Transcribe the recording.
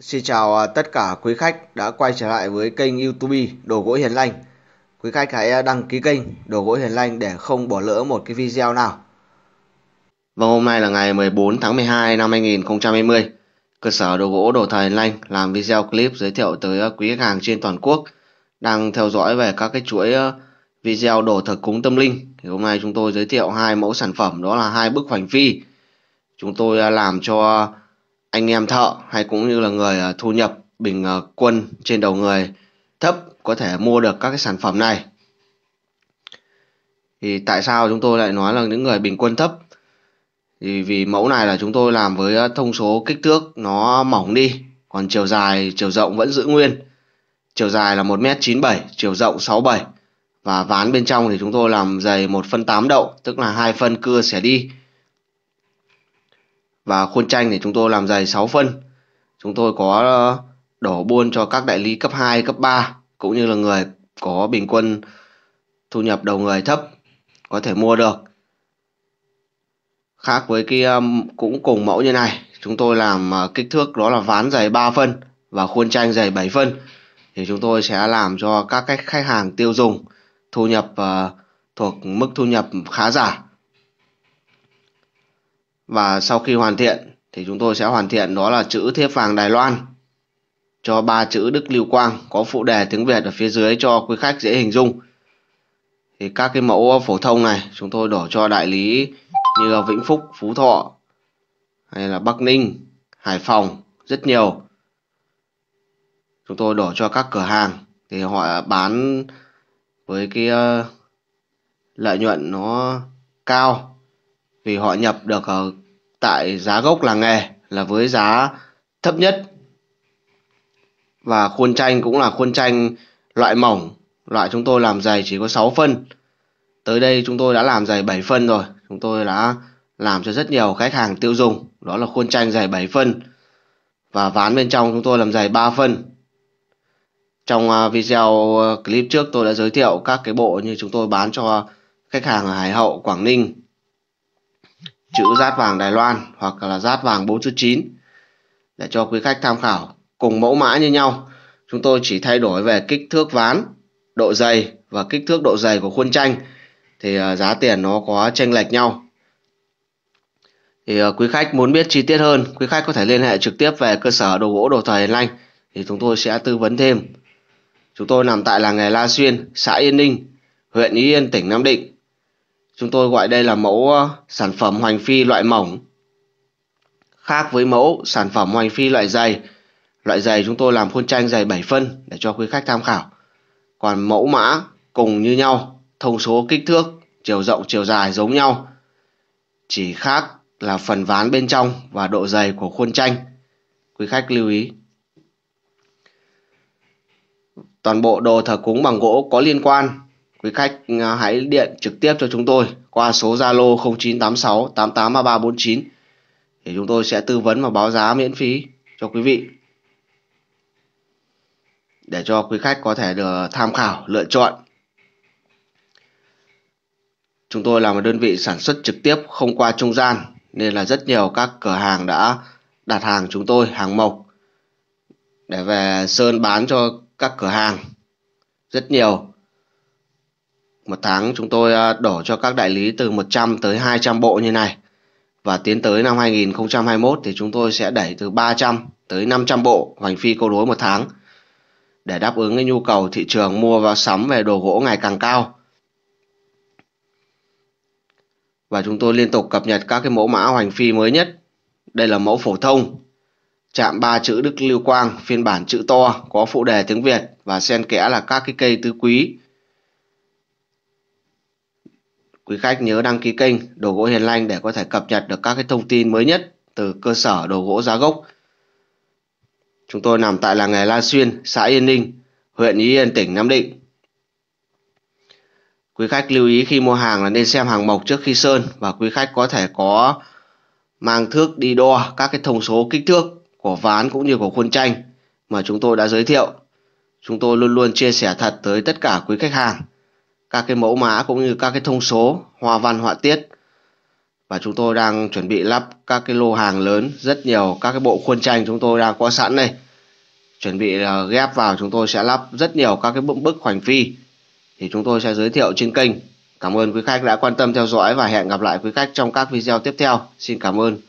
Xin chào tất cả quý khách đã quay trở lại với kênh YouTube Đồ Gỗ Hiền Lanh. Quý khách hãy đăng ký kênh Đồ Gỗ Hiền Lanh để không bỏ lỡ một cái video nào. Và hôm nay là ngày 14 tháng 12 năm 2020. Cơ sở Đồ Gỗ Đồ Thờ Hiền Lanh làm video clip giới thiệu tới quý khách hàng trên toàn quốc đang theo dõi về các cái chuỗi video đồ thờ cúng tâm linh. Thì hôm nay chúng tôi giới thiệu hai mẫu sản phẩm, đó là hai bức hoành phi. Chúng tôi làm cho anh em thợ hay cũng như là người thu nhập bình quân trên đầu người thấp có thể mua được các cái sản phẩm này. Thì tại sao chúng tôi lại nói là những người bình quân thấp? Thì vì mẫu này là chúng tôi làm với thông số kích thước nó mỏng đi, còn chiều dài, chiều rộng vẫn giữ nguyên. Chiều dài là 1m97, chiều rộng 67. Và ván bên trong thì chúng tôi làm dày 1/8 đậu, tức là 2 phân cưa xẻ đi. Và khuôn tranh thì chúng tôi làm dày 6 phân. Chúng tôi có đổ buôn cho các đại lý cấp 2, cấp 3 cũng như là người có bình quân thu nhập đầu người thấp có thể mua được. Khác với cái cũng cùng mẫu như này, chúng tôi làm kích thước đó là ván dày 3 phân và khuôn tranh dày 7 phân. Thì chúng tôi sẽ làm cho các khách hàng tiêu dùng thu nhập thuộc mức thu nhập khá giả. Và sau khi hoàn thiện thì chúng tôi sẽ hoàn thiện đó là chữ thiếp vàng Đài Loan cho 3 chữ Đức Lưu Quang, có phụ đề tiếng Việt ở phía dưới cho quý khách dễ hình dung. Thì các cái mẫu phổ thông này chúng tôi đổ cho đại lý như là Vĩnh Phúc, Phú Thọ hay là Bắc Ninh, Hải Phòng rất nhiều. Chúng tôi đổ cho các cửa hàng thì họ bán với cái lợi nhuận nó cao, vì họ nhập được tại giá gốc làng nghề là với giá thấp nhất. Và khuôn tranh cũng là khuôn tranh loại mỏng, loại chúng tôi làm dày chỉ có 6 phân. Tới đây chúng tôi đã làm dày 7 phân rồi. Chúng tôi đã làm cho rất nhiều khách hàng tiêu dùng. Đó là khuôn tranh dày 7 phân. Và ván bên trong chúng tôi làm dày 3 phân. Trong video clip trước tôi đã giới thiệu các cái bộ như chúng tôi bán cho khách hàng ở Hải Hậu, Quảng Ninh. Chữ dát vàng Đài Loan hoặc là dát vàng 4 chữ 9, để cho quý khách tham khảo. Cùng mẫu mã như nhau, chúng tôi chỉ thay đổi về kích thước ván, độ dày và kích thước độ dày của khuôn tranh, thì giá tiền nó có chênh lệch nhau. Thì quý khách muốn biết chi tiết hơn, quý khách có thể liên hệ trực tiếp về cơ sở Đồ Gỗ Đồ Thờ Hiền Lanh, thì chúng tôi sẽ tư vấn thêm. Chúng tôi nằm tại làng nghề La Xuyên, xã Yên Ninh, huyện Ý Yên, tỉnh Nam Định. Chúng tôi gọi đây là mẫu sản phẩm hoành phi loại mỏng. Khác với mẫu sản phẩm hoành phi loại dày. Loại dày chúng tôi làm khuôn tranh dày 7 phân để cho quý khách tham khảo. Còn mẫu mã cùng như nhau, thông số kích thước, chiều rộng, chiều dài giống nhau. Chỉ khác là phần ván bên trong và độ dày của khuôn tranh. Quý khách lưu ý. Toàn bộ đồ thờ cúng bằng gỗ có liên quan, quý khách hãy điện trực tiếp cho chúng tôi qua số Zalo 0986 883349 để chúng tôi sẽ tư vấn và báo giá miễn phí cho quý vị, để cho quý khách có thể được tham khảo, lựa chọn. Chúng tôi là một đơn vị sản xuất trực tiếp không qua trung gian, nên là rất nhiều các cửa hàng đã đặt hàng chúng tôi, hàng mộc, để về sơn bán cho các cửa hàng rất nhiều. Một tháng chúng tôi đổ cho các đại lý từ 100 tới 200 bộ như này. Và tiến tới năm 2021 thì chúng tôi sẽ đẩy từ 300 tới 500 bộ hoành phi câu đối một tháng, để đáp ứng cái nhu cầu thị trường mua và sắm về đồ gỗ ngày càng cao. Và chúng tôi liên tục cập nhật các cái mẫu mã hoành phi mới nhất. Đây là mẫu phổ thông, chạm 3 chữ Đức Lưu Quang, phiên bản chữ to, có phụ đề tiếng Việt và xen kẽ là các cái cây tứ quý. Quý khách nhớ đăng ký kênh Đồ Gỗ Hiền Lanh để có thể cập nhật được các cái thông tin mới nhất từ cơ sở đồ gỗ giá gốc. Chúng tôi nằm tại làng nghề La Xuyên, xã Yên Ninh, huyện Ý Yên, tỉnh Nam Định. Quý khách lưu ý khi mua hàng là nên xem hàng mộc trước khi sơn, và quý khách có thể có mang thước đi đo các cái thông số kích thước của ván cũng như của khuôn tranh mà chúng tôi đã giới thiệu. Chúng tôi luôn luôn chia sẻ thật tới tất cả quý khách hàng các cái mẫu mã cũng như các cái thông số, hoa văn, họa tiết. Và chúng tôi đang chuẩn bị lắp các cái lô hàng lớn, rất nhiều các cái bộ khuôn tranh chúng tôi đang có sẵn đây. chuẩn bị ghép vào, chúng tôi sẽ lắp rất nhiều các cái bức hoành phi thì chúng tôi sẽ giới thiệu trên kênh. Cảm ơn quý khách đã quan tâm theo dõi và hẹn gặp lại quý khách trong các video tiếp theo. Xin cảm ơn.